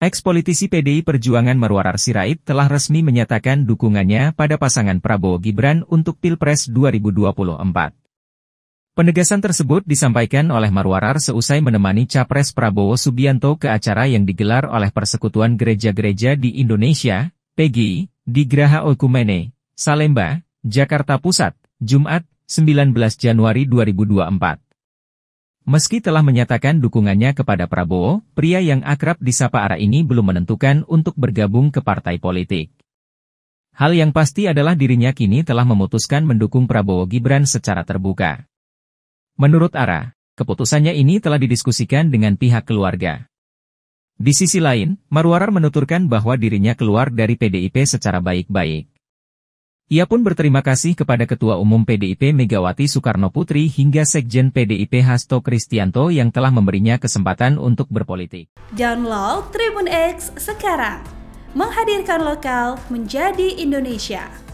Ex-politisi PDI Perjuangan Maruarar Sirait telah resmi menyatakan dukungannya pada pasangan Prabowo-Gibran untuk Pilpres 2024. Penegasan tersebut disampaikan oleh Maruarar seusai menemani Capres Prabowo Subianto ke acara yang digelar oleh Persekutuan Gereja-Gereja di Indonesia, PGI, di Graha Oikumene, Salemba, Jakarta Pusat, Jumat, 19 Januari 2024. Meski telah menyatakan dukungannya kepada Prabowo, pria yang akrab disapa Ara ini belum menentukan untuk bergabung ke partai politik. Hal yang pasti adalah dirinya kini telah memutuskan mendukung Prabowo Gibran secara terbuka. Menurut Ara, keputusannya ini telah didiskusikan dengan pihak keluarga. Di sisi lain, Maruarar menuturkan bahwa dirinya keluar dari PDIP secara baik-baik. Ia pun berterima kasih kepada Ketua Umum PDIP Megawati Soekarno Putri hingga Sekjen PDIP Hasto Kristiyanto yang telah memberinya kesempatan untuk berpolitik. Download Tribun X sekarang, menghadirkan lokal menjadi Indonesia.